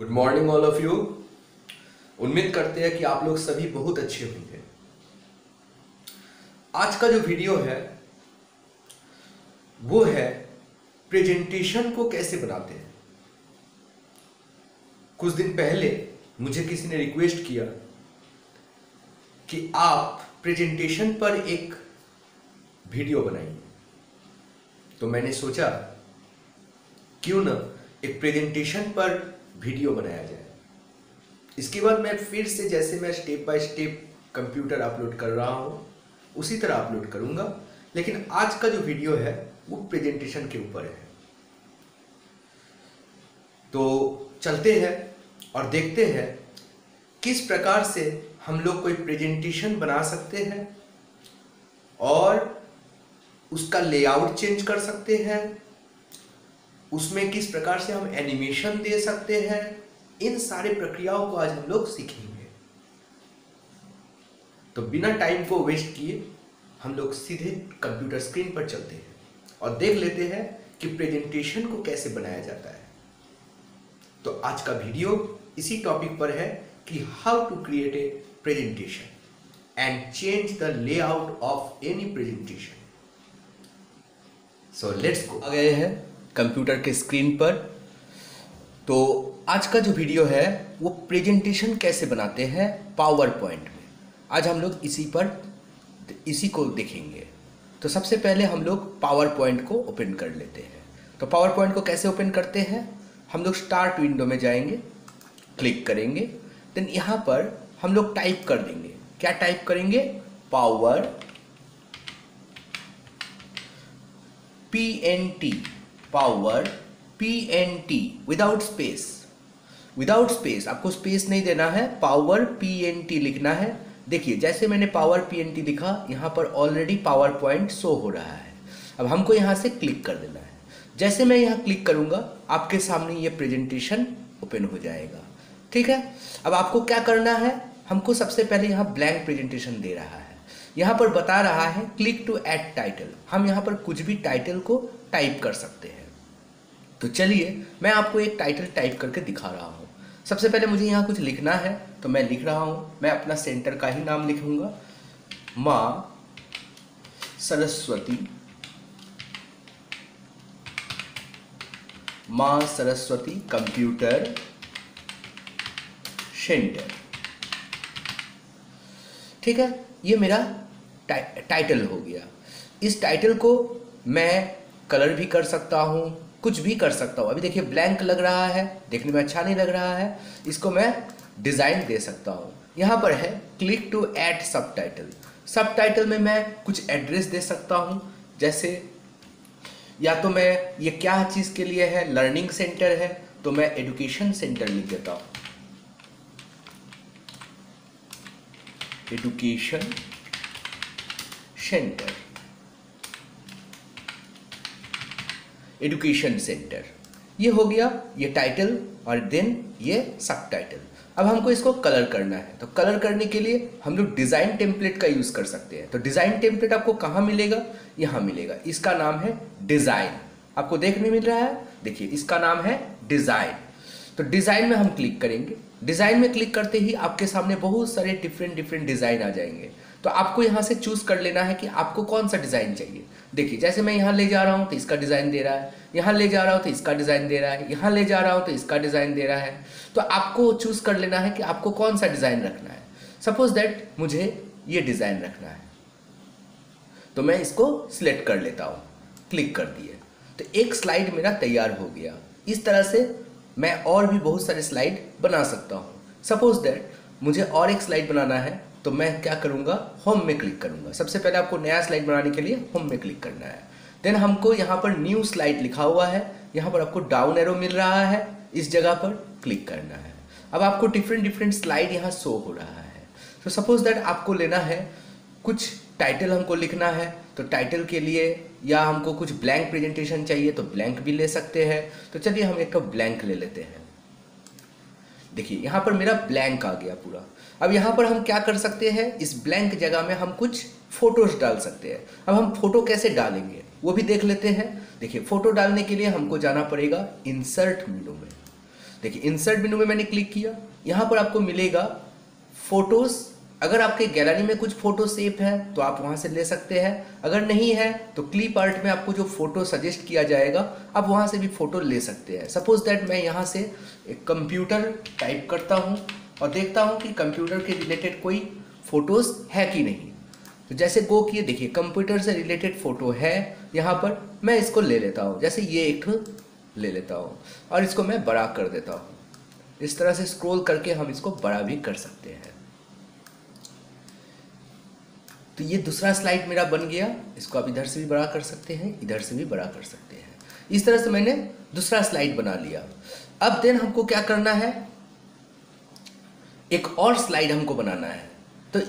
Good morning all of you. उम्मीद करते हैं कि आप लोग सभी बहुत अच्छे होंगे। आज का जो वीडियो है वो है प्रेजेंटेशन को कैसे बनाते हैं। कुछ दिन पहले मुझे किसी ने रिक्वेस्ट किया कि आप प्रेजेंटेशन पर एक वीडियो बनाइए, तो मैंने सोचा क्यों ना एक प्रेजेंटेशन पर वीडियो बनाया जाए। इसके बाद मैं फिर से, जैसे मैं step by step computer upload कर रहा हूँ, उसी तरह अपलोड करूँगा। लेकिन आज का जो वीडियो है वो प्रेजेंटेशन के ऊपर है। तो चलते हैं और देखते हैं किस प्रकार से हम लोग कोई प्रेजेंटेशन बना सकते हैं और उसका लेआउट चेंज कर सकते हैं, उसमें किस प्रकार से हम एनिमेशन दे सकते हैं। इन सारे प्रक्रियाओं को आज हम लोग सीखेंगे। तो बिना टाइम को वेस्ट किए हम लोग सीधे कंप्यूटर स्क्रीन पर चलते हैं और देख लेते हैं कि प्रेजेंटेशन को कैसे बनाया जाता है। तो आज का वीडियो इसी टॉपिक पर है कि how to create a presentation and change the layout of any presentation. So let's go. आ गए हैं कंप्यूटर के स्क्रीन पर। तो आज का जो वीडियो है वो प्रेजेंटेशन कैसे बनाते हैं पावर पॉइंट में, आज हम लोग इसी को देखेंगे। तो सबसे पहले हम लोग पावर पॉइंट को ओपन कर लेते हैं। तो पावर पॉइंट को कैसे ओपन करते हैं, हम लोग स्टार्ट विंडो में जाएंगे, क्लिक करेंगे, देन यहाँ पर हम लोग टाइप कर देंगे। क्या टाइप करेंगे? Power PNT, power PNT without space. Without space, आपको स्पेस नहीं देना है, पावर PNT लिखना है। देखिए जैसे मैंने पावर PNT लिखा, यहाँ पर ऑलरेडी पावर पॉइंट शो हो रहा है। अब हमको यहाँ से क्लिक कर देना है। जैसे मैं यहाँ क्लिक करूँगा आपके सामने ये प्रेजेंटेशन ओपन हो जाएगा। ठीक है, अब आपको क्या करना है, हमको सबसे पहले यहाँ ब्लैंक प्रेजेंटेशन दे रहा है। यहाँ पर बता रहा है क्लिक टू ऐड टाइटल। हम यहाँ पर कुछ भी टाइटल को टाइप कर सकते हैं। तो चलिए मैं आपको एक टाइटल टाइप करके दिखा रहा हूँ। सबसे पहले मुझे यहाँ कुछ लिखना है, तो मैं लिख रहा हूँ, मैं अपना सेंटर का ही नाम लिखूँगा, माँ सरस्वती, माँ सरस्वती कंप्यूटर सेंटर। ठीक है, ये मेरा टाइटल हो गया। इस टाइटल को मैं कलर भी कर सकता हूँ, कुछ भी कर सकता हूँ। अभी देखिए ब्लैंक लग रहा है, देखने में अच्छा नहीं लग रहा है, इसको मैं डिज़ाइन दे सकता हूँ। यहाँ पर है click to add subtitle. Subtitle में मैं कुछ एड्रेस दे सकता हूँ, जैसे या तो मैं ये क्या चीज़ के लिए है, लर्निंग सेंटर है, तो मैं एजुकेशन सेंटर लिख देता हूँ, एजुकेशन सेंटर, एजुकेशन सेंटर। ये हो गया ये टाइटल और देन ये सब टाइटल। अब हमको इसको कलर करना है, तो कलर करने के लिए हम लोग डिज़ाइन टेम्पलेट का यूज़ कर सकते हैं। तो डिज़ाइन टेम्पलेट आपको कहाँ मिलेगा? यहाँ मिलेगा। इसका नाम है डिज़ाइन, आपको देखने मिल रहा है। देखिए इसका नाम है डिज़ाइन। तो डिज़ाइन में हम क्लिक करेंगे। डिज़ाइन में क्लिक करते ही आपके सामने बहुत सारे डिफरेंट डिज़ाइन आ जाएंगे। तो आपको यहाँ से चूज़ कर लेना है कि आपको कौन सा डिज़ाइन चाहिए। देखिए जैसे मैं यहाँ ले जा रहा हूँ तो इसका डिज़ाइन दे रहा है, यहाँ ले जा रहा हूँ तो इसका डिज़ाइन दे रहा है, यहाँ ले जा रहा हूँ तो इसका डिज़ाइन दे रहा है। तो आपको चूज़ कर लेना है कि आपको कौन सा डिज़ाइन रखना है। सपोज दैट मुझे ये डिज़ाइन रखना है, तो मैं इसको सिलेक्ट कर लेता हूँ, क्लिक कर दिए, तो एक स्लाइड मेरा तैयार हो गया। इस तरह से मैं और भी बहुत सारे स्लाइड बना सकता हूँ। सपोज दैट मुझे और एक स्लाइड बनाना है, तो मैं क्या करूँगा, होम में क्लिक करूँगा। सबसे पहले आपको नया स्लाइड बनाने के लिए होम में क्लिक करना है। देन हमको यहाँ पर न्यू स्लाइड लिखा हुआ है, यहाँ पर आपको डाउन एरो मिल रहा है, इस जगह पर क्लिक करना है। अब आपको डिफरेंट स्लाइड यहाँ शो हो रहा है। तो सपोज दैट आपको लेना है, कुछ टाइटल हमको लिखना है, तो टाइटल के लिए या हमको कुछ ब्लैंक प्रेजेंटेशन चाहिए तो ब्लैंक भी ले सकते हैं। तो चलिए हम एक ब्लैंक ले लेते हैं। देखिए यहाँ पर मेरा ब्लैंक आ गया पूरा। अब यहाँ पर हम क्या कर सकते हैं, इस ब्लैंक जगह में हम कुछ फोटोज डाल सकते हैं। अब हम फोटो कैसे डालेंगे, वो भी देख लेते हैं। देखिए फोटो डालने के लिए हमको जाना पड़ेगा इंसर्ट मेनू में। देखिए इंसर्ट मेनू में मैंने क्लिक किया, यहाँ पर आपको मिलेगा फोटोज़। अगर आपके गैलरी में कुछ फोटो सेव है तो आप वहाँ से ले सकते हैं, अगर नहीं है तो क्लिप आर्ट में आपको जो फोटो सजेस्ट किया जाएगा आप वहाँ से भी फ़ोटो ले सकते हैं। सपोज दैट मैं यहाँ से एक कंप्यूटर टाइप करता हूँ और देखता हूँ कि कंप्यूटर के रिलेटेड कोई फ़ोटोज़ है कि नहीं। तो जैसे गो किए, देखिए कंप्यूटर से रिलेटेड फ़ोटो है यहाँ पर, मैं इसको ले लेता हूँ। जैसे ये एक ले लेता हूँ और इसको मैं बड़ा कर देता हूँ। इस तरह से स्क्रॉल करके हम इसको बड़ा भी कर सकते हैं। तो ये दूसरा स्लाइड मेरा बन गया। इसको आप इधर से भी बड़ा कर सकते हैं, इधर से भी बड़ा कर सकते हैं। इस तरह से मैंने दूसरा स्लाइड बना लिया। अब देन हमको क्या करना है, एक और स्लाइड हमको बनाना है। तो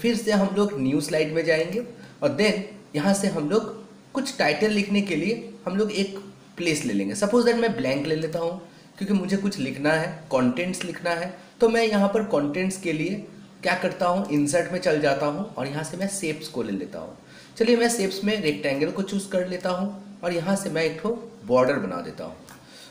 फिर से हम लोग न्यू स्लाइड में जाएंगे और देन यहाँ से हम लोग कुछ टाइटल लिखने के लिए हम लोग एक प्लेस ले लेंगे। सपोज दैट मैं ब्लैंक ले लेता हूँ क्योंकि मुझे कुछ लिखना है, कंटेंट्स लिखना है। तो मैं यहाँ पर कंटेंट्स के लिए क्या करता हूँ, इंसर्ट में चल जाता हूँ और यहाँ से मैं शेप्स को ले लेता हूँ। चलिए मैं शेप्स में रेक्टेंगल को चूज़ कर लेता हूँ और यहाँ से मैं एक ठो बॉर्डर बना देता हूँ।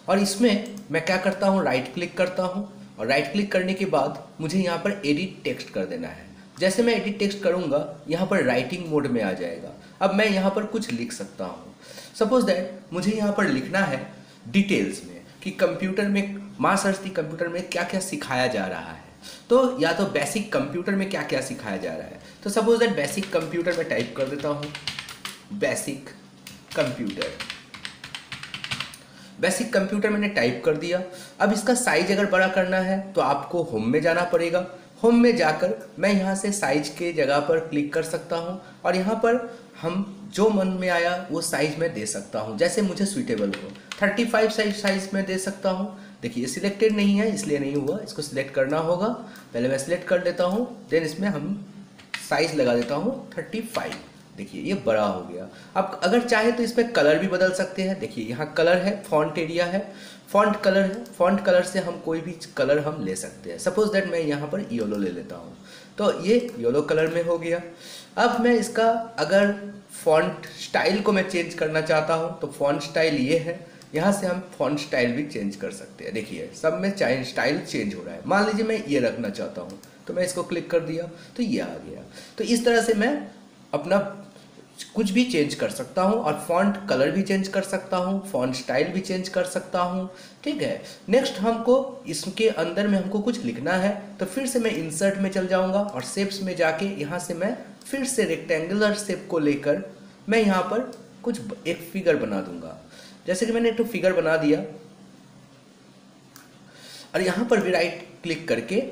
और इसमें मैं क्या करता हूँ, राइट क्लिक करता हूँ और राइट क्लिक करने के बाद मुझे यहाँ पर एडिट टेक्स्ट कर देना है। जैसे मैं एडिट टेक्स्ट करूँगा यहाँ पर राइटिंग मोड में आ जाएगा। अब मैं यहाँ पर कुछ लिख सकता हूँ। सपोज दैट मुझे यहाँ पर लिखना है डिटेल्स में कि कंप्यूटर में, माँ सरस्वती कंप्यूटर में क्या क्या सिखाया जा रहा है। तो या तो बेसिक कंप्यूटर में क्या क्या सिखाया जा रहा है। तो सपोज दैट बेसिक कंप्यूटर में टाइप कर देता हूँ, बेसिक कंप्यूटर। बेसिक कंप्यूटर मैंने टाइप कर दिया। अब इसका साइज अगर बड़ा करना है तो आपको होम में जाना पड़ेगा। होम में जाकर मैं यहाँ से साइज के जगह पर क्लिक कर सकता हूँ और यहाँ पर हम जो मन में आया वो साइज़ में दे सकता हूँ। जैसे मुझे सूटेबल हो 35 साइज़ में दे सकता हूँ। देखिए ये सिलेक्टेड नहीं है इसलिए नहीं हुआ, इसको सिलेक्ट करना होगा। पहले मैं सिलेक्ट कर लेता हूँ, देन इसमें हम साइज़ लगा देता हूँ 35। देखिए ये बड़ा हो गया। आप अगर चाहे तो इसमें कलर भी बदल सकते हैं। देखिए यहाँ कलर है, फॉन्ट एरिया है, फॉन्ट कलर है। फॉन्ट कलर से हम कोई भी कलर हम ले सकते हैं। सपोज दैट मैं यहाँ पर येलो ले लेता हूँ तो ये येलो कलर में हो गया। अब मैं इसका अगर फॉन्ट स्टाइल को मैं चेंज करना चाहता हूँ तो फॉन्ट स्टाइल ये है, यहाँ से हम फॉन्ट स्टाइल भी चेंज कर सकते हैं। देखिए सब में स्टाइल चेंज हो रहा है। मान लीजिए मैं ये रखना चाहता हूँ तो मैं इसको क्लिक कर दिया तो ये आ गया। तो इस तरह से मैं अपना कुछ भी चेंज कर सकता हूँ और फॉन्ट कलर भी चेंज कर सकता हूँ, फॉन्ट स्टाइल भी चेंज कर सकता हूँ। ठीक है, नेक्स्ट हमको इसके अंदर में हमको कुछ लिखना है तो फिर से मैं इंसर्ट में चल जाऊँगा और शेप्स में जाके यहाँ से मैं फिर से रेक्टेंगुलर शेप को लेकर मैं यहाँ पर कुछ एक फिगर बना दूंगा। जैसे कि मैंने एक फिगर बना दिया और यहाँ पर भी राइट क्लिक करके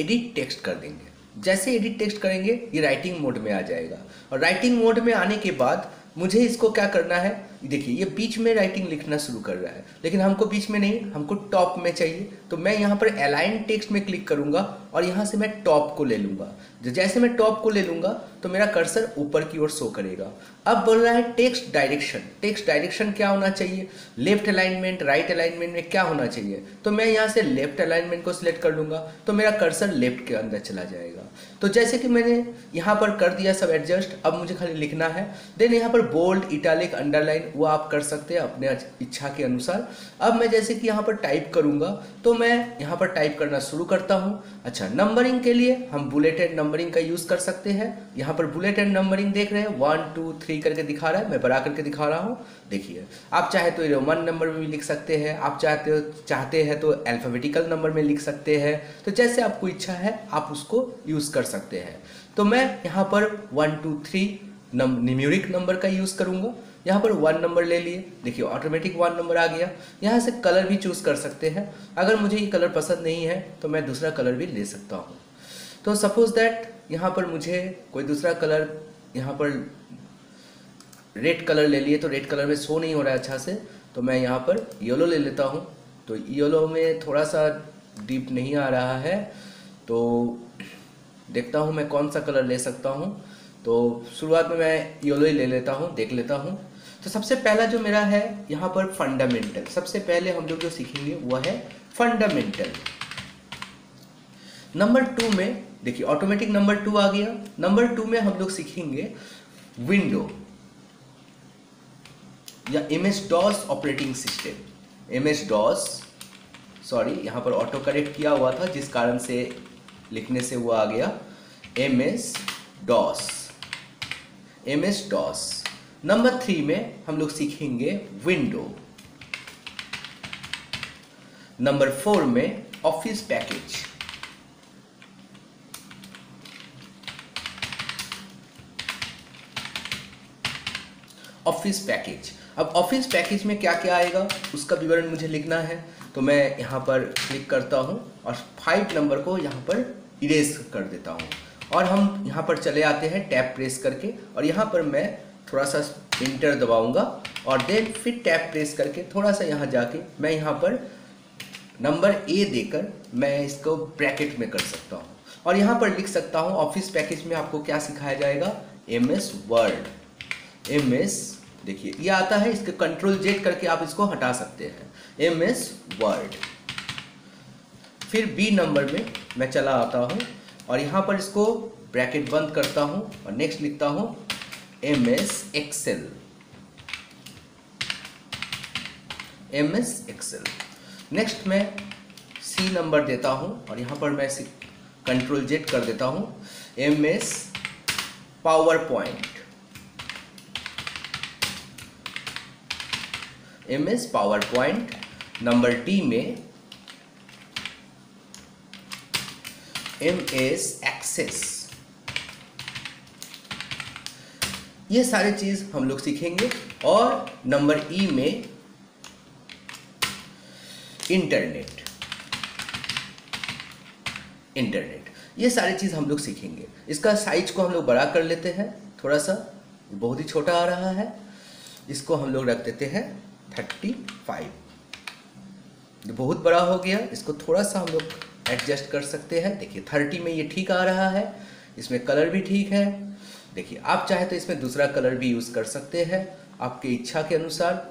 एडिट टेक्स्ट कर देंगे। जैसे एडिट टेक्स्ट करेंगे ये राइटिंग मोड में आ जाएगा और राइटिंग मोड में आने के बाद मुझे इसको क्या करना है। देखिए ये बीच में राइटिंग लिखना शुरू कर रहा है लेकिन हमको बीच में नहीं, हमको टॉप में चाहिए। तो मैं यहाँ पर अलाइन टेक्स्ट में क्लिक करूँगा और यहाँ से मैं टॉप को ले लूँगा। जैसे मैं टॉप को ले लूँगा तो मेरा कर्सर ऊपर की ओर शो करेगा। अब बोल रहा है टेक्स्ट डायरेक्शन। टेक्स्ट डायरेक्शन क्या होना चाहिए, लेफ्ट अलाइनमेंट, राइट अलाइनमेंट में क्या होना चाहिए। तो मैं यहाँ से लेफ्ट अलाइनमेंट को सिलेक्ट कर लूँगा तो मेरा कर्सर लेफ्ट के अंदर चला जाएगा। तो जैसे कि मैंने यहाँ पर कर दिया सब एडजस्ट। अब मुझे खाली लिखना है, देन यहाँ पर बोल्ड, इटालिक, अंडरलाइन वो आप कर सकते हैं अपने इच्छा के अनुसार। अब मैं जैसे कि यहाँ पर टाइप करूँगा तो मैं यहाँ पर टाइप करना शुरू करता हूँ। अच्छा, नंबरिंग के लिए हम बुलेट एंड नंबरिंग का यूज़ कर सकते हैं। यहाँ पर बुलेट एंड नंबरिंग देख रहे हैं, 1, 2, 3 करके दिखा रहा है, मैं बड़ा करके दिखा रहा हूँ। देखिए आप चाहे तो रोमन नंबर में भी लिख सकते हैं, आप चाहते हैं तो अल्फ़ाबेटिकल नंबर में लिख सकते हैं। तो जैसे आपको इच्छा है आप उसको यूज़ कर सकते हैं। तो मैं यहाँ पर 1, 2, 3 न्यूमेरिक नंबर का यूज़ करूँगा। यहाँ पर 1 नंबर ले लिए, देखिए ऑटोमेटिक 1 नंबर आ गया। यहाँ से कलर भी चूज़ कर सकते हैं। अगर मुझे ये कलर पसंद नहीं है तो मैं दूसरा कलर भी ले सकता हूँ। तो सपोज़ दैट यहाँ पर मुझे कोई दूसरा कलर, यहाँ पर रेड कलर ले लिए तो रेड कलर में शो नहीं हो रहा है अच्छा से। तो मैं यहाँ पर येलो ले लेता हूँ तो येलो में थोड़ा सा डीप नहीं आ रहा है। तो देखता हूँ मैं कौन सा कलर ले सकता हूँ। तो शुरुआत में मैं येलो ही ले लेता हूँ, देख लेता हूँ। तो सबसे पहला जो मेरा है यहाँ पर फंडामेंटल, सबसे पहले हम लोग जो सीखेंगे वह है फंडामेंटल। नंबर 2 में देखिए ऑटोमेटिक नंबर 2 आ गया। नंबर 2 में हम लोग सीखेंगे विंडो। या MS-DOS operating system, MS-DOS sorry यहाँ पर ऑटो करेक्ट किया हुआ था जिस कारण से लिखने से हुआ आ गया MS-DOS, MS-DOS। नंबर 3 में हम लोग सीखेंगे विंडो। नंबर 4 में ऑफिस पैकेज। ऑफिस पैकेज, अब ऑफिस पैकेज में क्या क्या आएगा उसका विवरण मुझे लिखना है, तो मैं यहाँ पर क्लिक करता हूँ और 5 नंबर को यहाँ पर इरेज कर देता हूँ और हम यहाँ पर चले आते हैं टैब प्रेस करके, और यहाँ पर मैं थोड़ा सा इंटर दबाऊँगा और देन फिर टैब प्रेस करके थोड़ा सा यहाँ जाके मैं यहाँ पर नंबर A देकर मैं इसको ब्रैकेट में कर सकता हूँ और यहाँ पर लिख सकता हूँ ऑफिस पैकेज में आपको क्या सिखाया जाएगा, MS Word, MS, देखिए ये आता है, इसके Ctrl Z करके आप इसको हटा सकते हैं, MS Word। फिर B नंबर में मैं चला आता हूँ और यहाँ पर इसको ब्रैकेट बंद करता हूँ और नेक्स्ट लिखता हूँ MS Excel, MS Excel। Next मैं C नंबर देता हूँ और यहाँ पर मैं Ctrl Z कर देता हूँ, MS PowerPoint, MS PowerPoint। Number D में MS Access। ये सारी चीज़ हम लोग सीखेंगे। और नंबर E में इंटरनेट, ये सारी चीज़ हम लोग सीखेंगे। इसका साइज को हम लोग बड़ा कर लेते हैं थोड़ा सा, बहुत ही छोटा आ रहा है, इसको हम लोग रख देते हैं 35, बहुत बड़ा हो गया, इसको थोड़ा सा हम लोग एडजस्ट कर सकते हैं। देखिए 30 में ये ठीक आ रहा है, इसमें कलर भी ठीक है। देखिए आप चाहे तो इसमें दूसरा कलर भी यूज़ कर सकते हैं आपके इच्छा के अनुसार।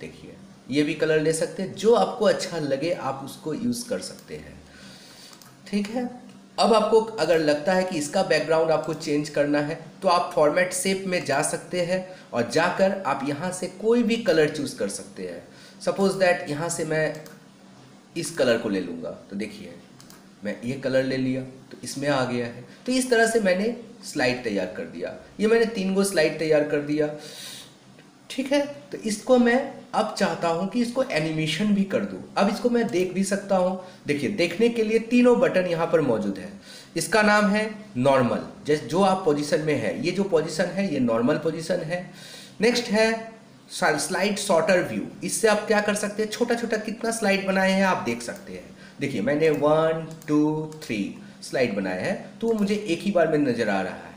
देखिए ये भी कलर ले सकते हैं, जो आपको अच्छा लगे आप उसको यूज़ कर सकते हैं, ठीक है। अब आपको अगर लगता है कि इसका बैकग्राउंड आपको चेंज करना है तो आप फॉर्मेट शेप में जा सकते हैं और जाकर आप यहाँ से कोई भी कलर चूज़ कर सकते हैं। सपोज दैट यहाँ से मैं इस कलर को ले लूँगा, तो देखिए मैं ये कलर ले लिया तो इसमें आ गया है। तो इस तरह से मैंने स्लाइड तैयार कर दिया, ये मैंने 3 स्लाइड तैयार कर दिया, ठीक है। तो इसको मैं अब चाहता हूं कि इसको एनिमेशन भी कर दूं। अब इसको मैं देख भी सकता हूं। देखिए देखने के लिए 3 बटन यहां पर मौजूद है। इसका नाम है नॉर्मल, जैसे जो आप पोजीशन में है, ये जो पोजीशन है ये नॉर्मल पोजीशन है। नेक्स्ट है स्लाइड शॉर्टर व्यू, इससे आप क्या कर सकते हैं, छोटा छोटा कितना स्लाइड बनाए हैं आप देख सकते हैं। देखिए मैंने 1 2 3 स्लाइड बनाए हैं तो मुझे एक ही बार में नज़र आ रहा है।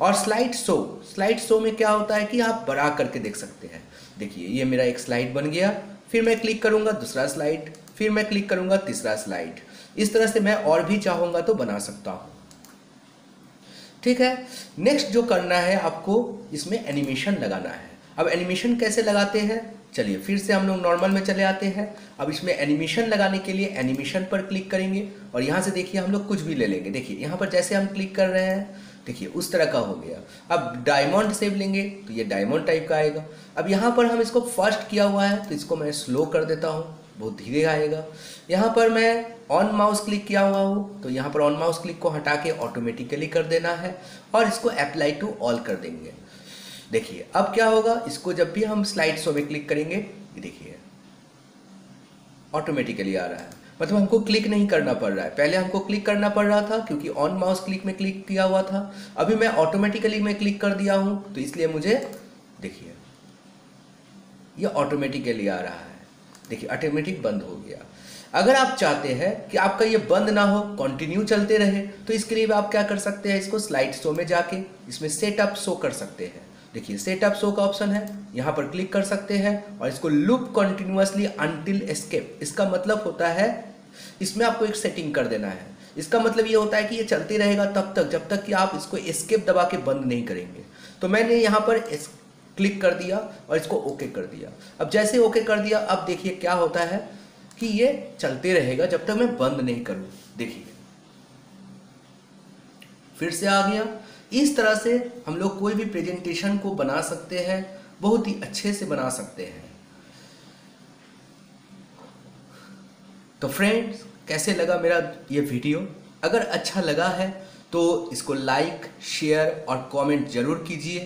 और स्लाइड शो, स्लाइड शो में क्या होता है कि आप बड़ा करके देख सकते हैं। देखिए ये मेरा एक स्लाइड बन गया, फिर मैं क्लिक करूँगा दूसरा स्लाइड, फिर मैं क्लिक करूँगा तीसरा स्लाइड। इस तरह से मैं और भी चाहूँगा तो बना सकता हूँ, ठीक है। नेक्स्ट जो करना है आपको इसमें एनिमेशन लगाना है। अब एनिमेशन कैसे लगाते हैं, चलिए फिर से हम लोग नॉर्मल में चले आते हैं। अब इसमें एनिमेशन लगाने के लिए एनिमेशन पर क्लिक करेंगे और यहाँ से देखिए हम लोग कुछ भी ले लेंगे। देखिए यहाँ पर जैसे हम क्लिक कर रहे हैं, देखिए उस तरह का हो गया। अब डायमंड शेप लेंगे तो ये डायमंड टाइप का आएगा। अब यहाँ पर हम इसको फर्स्ट किया हुआ है तो इसको मैं स्लो कर देता हूँ, बहुत धीरे आएगा। यहाँ पर मैं ऑन माउस क्लिक किया हुआ हूँ तो यहाँ पर ऑन माउस क्लिक को हटा के ऑटोमेटिकली कर देना है और इसको अप्लाई टू ऑल कर देंगे। देखिए अब क्या होगा, इसको जब भी हम स्लाइड शो में क्लिक करेंगे, देखिए ऑटोमेटिकली आ रहा है, मतलब हमको क्लिक नहीं करना पड़ रहा है। पहले हमको क्लिक करना पड़ रहा था क्योंकि ऑन माउस क्लिक में क्लिक किया हुआ था, अभी मैं ऑटोमेटिकली मैं क्लिक कर दिया हूँ तो इसलिए मुझे देखिए ये ऑटोमेटिकली आ रहा है। देखिए ऑटोमेटिक बंद हो गया। अगर आप चाहते हैं कि आपका ये बंद ना हो, कंटिन्यू चलते रहे, तो इसके लिए आप क्या कर सकते हैं, इसको स्लाइड शो में जाके इसमें सेटअप शो कर सकते हैं। देखिए सेटअप शो का ऑप्शन है, यहाँ पर क्लिक कर सकते हैं और इसको लूप कंटिन्यूअसली अनटिल एस्केप, इसका मतलब होता है इसमें आपको एक सेटिंग कर देना है। इसका मतलब ये होता है कि ये चलते रहेगा तब तक जब तक कि आप इसको एस्केप दबा के बंद नहीं करेंगे। तो मैंने यहाँ पर क्लिक कर दिया और इसको ओके कर दिया। अब जैसे ओके कर दिया, अब देखिए क्या होता है कि ये चलते रहेगा जब तक मैं बंद नहीं करूँ। देखिए फिर से आ गया। इस तरह से हम लोग कोई भी प्रेजेंटेशन को बना सकते हैं बहुत ही अच्छे से बना सकते हैं। तो फ्रेंड्स, कैसे लगा मेरा ये वीडियो? अगर अच्छा लगा है तो इसको लाइक, शेयर और कमेंट ज़रूर कीजिए,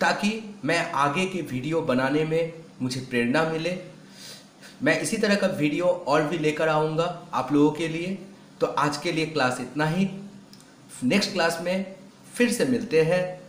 ताकि मैं आगे के वीडियो बनाने में मुझे प्रेरणा मिले। मैं इसी तरह का वीडियो और भी लेकर आऊँगा आप लोगों के लिए। तो आज के लिए क्लास इतना ही, नेक्स्ट क्लास में फिर से मिलते हैं।